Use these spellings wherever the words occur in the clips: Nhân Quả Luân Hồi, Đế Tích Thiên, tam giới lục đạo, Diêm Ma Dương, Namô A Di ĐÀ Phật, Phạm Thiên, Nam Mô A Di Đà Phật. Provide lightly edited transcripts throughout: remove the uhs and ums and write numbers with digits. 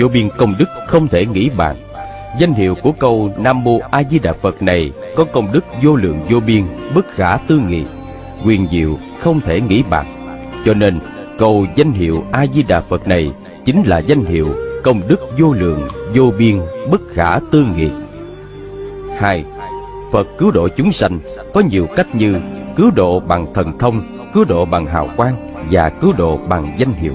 vô biên công đức không thể nghĩ bàn. Danh hiệu của câu Nam Mô A Di Đà Phật này có công đức vô lượng vô biên, bất khả tư nghị, quyền diệu không thể nghĩ bàn. Cho nên câu danh hiệu A Di Đà Phật này chính là danh hiệu công đức vô lượng vô biên, bất khả tư nghị. 2. Phật cứu độ chúng sanh có nhiều cách như cứu độ bằng thần thông, cứu độ bằng hào quang và cứu độ bằng danh hiệu.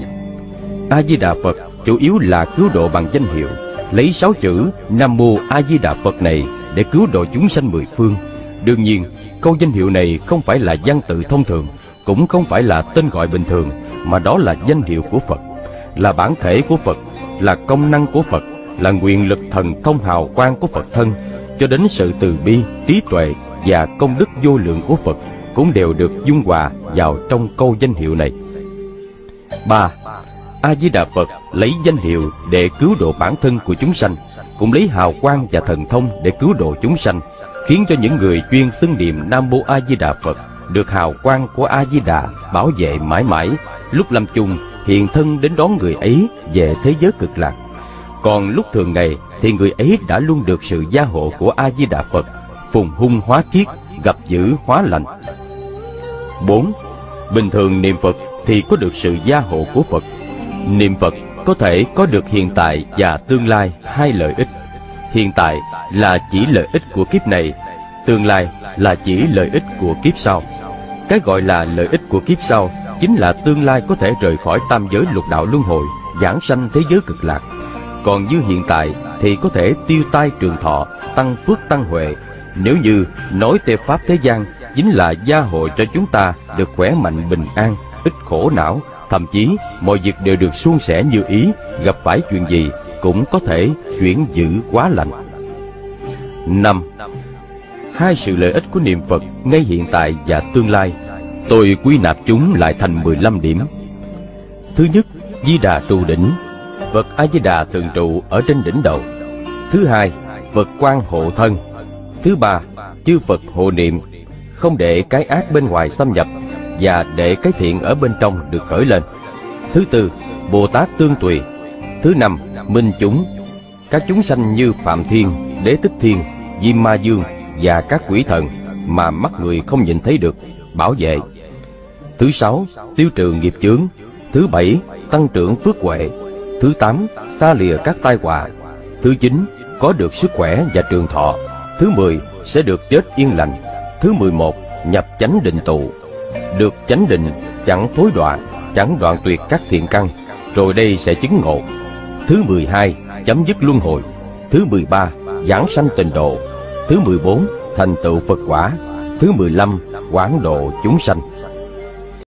A Di Đà Phật chủ yếu là cứu độ bằng danh hiệu, lấy 6 chữ Nam Mô A Di Đà Phật này để cứu độ chúng sanh mười phương. Đương nhiên, câu danh hiệu này không phải là văn tự thông thường, cũng không phải là tên gọi bình thường, mà đó là danh hiệu của Phật, là bản thể của Phật, là công năng của Phật, là nguyện lực thần thông hào quang của Phật thân, cho đến sự từ bi, trí tuệ và công đức vô lượng của Phật cũng đều được dung hòa vào trong câu danh hiệu này. 3. A Di Đà Phật lấy danh hiệu để cứu độ bản thân của chúng sanh, cũng lấy hào quang và thần thông để cứu độ chúng sanh, khiến cho những người chuyên xưng niệm Nam Mô A Di Đà Phật được hào quang của A Di Đà bảo vệ mãi mãi, lúc lâm chung hiện thân đến đón người ấy về thế giới cực lạc. Còn lúc thường ngày thì người ấy đã luôn được sự gia hộ của A Di Đà Phật, phùng hung hóa kiết, gặp dữ hóa lành. 4. Bình thường niệm Phật thì có được sự gia hộ của Phật. Niệm Phật có thể có được hiện tại và tương lai hai lợi ích. Hiện tại là chỉ lợi ích của kiếp này, tương lai là chỉ lợi ích của kiếp sau. Cái gọi là lợi ích của kiếp sau chính là tương lai có thể rời khỏi tam giới lục đạo luân hồi, giảng sanh thế giới cực lạc. Còn như hiện tại thì có thể tiêu tai trường thọ, tăng phước tăng huệ. Nếu như nói theo pháp thế gian, chính là gia hộ cho chúng ta được khỏe mạnh bình an, ít khổ não, thậm chí mọi việc đều được suôn sẻ như ý, gặp phải chuyện gì cũng có thể chuyển dữ hóa lành. 5. Hai sự lợi ích của niệm Phật ngay hiện tại và tương lai, tôi quy nạp chúng lại thành 15 điểm. Thứ nhất, Di Đà trụ đỉnh. Phật A Di Đà thường trụ ở trên đỉnh đầu. Thứ hai, Phật quang hộ thân. Thứ ba, chư Phật hộ niệm, không để cái ác bên ngoài xâm nhập và để cái thiện ở bên trong được khởi lên. Thứ tư, Bồ Tát tương tùy. Thứ năm, minh chúng. Các chúng sanh như Phạm Thiên, Đế Tích Thiên, Diêm Ma Dương và các quỷ thần mà mắt người không nhìn thấy được, bảo vệ. Thứ sáu, tiêu trừ nghiệp chướng. Thứ bảy, tăng trưởng phước huệ. Thứ tám, xa lìa các tai họa. Thứ chín, có được sức khỏe và trường thọ. Thứ 10, sẽ được chết yên lành. Thứ 11, nhập chánh định tụ. Được chánh định, chẳng thối đọa, chẳng đoạn tuyệt các thiện căn, rồi đây sẽ chứng ngộ. Thứ 12, chấm dứt luân hồi. Thứ 13, giảng sanh tịnh độ. Thứ 14, thành tựu Phật quả. Thứ 15, quảng độ chúng sanh.